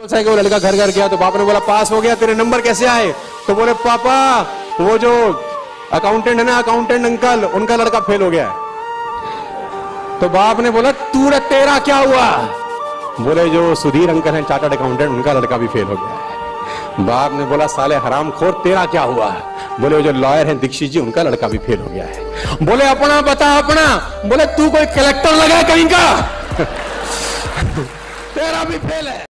कि वो लड़का घर घर गया तो पापा ने बोला पास हो गया, तेरे नंबर कैसे आए? तो बोले पापा वो जो अकाउंटेंट है ना, अकाउंटेंट अंकल, उनका लड़का फेल हो गया है। तो बाप ने बोला तेरा क्या हुआ? बोले जो सुधीर अंकल हैं चार्टर्ड अकाउंटेंट, उनका लड़का भी फेल हो गया है। बाप ने बोला साले हरामखोर तेरा क्या हुआ? बोले जो लॉयर हैं दीक्षित जी, उनका लड़का भी फेल हो गया है। बोले अपना बता अपना। बोले तू कोई कलेक्टर लगा कहीं का तेरा भी फेल है।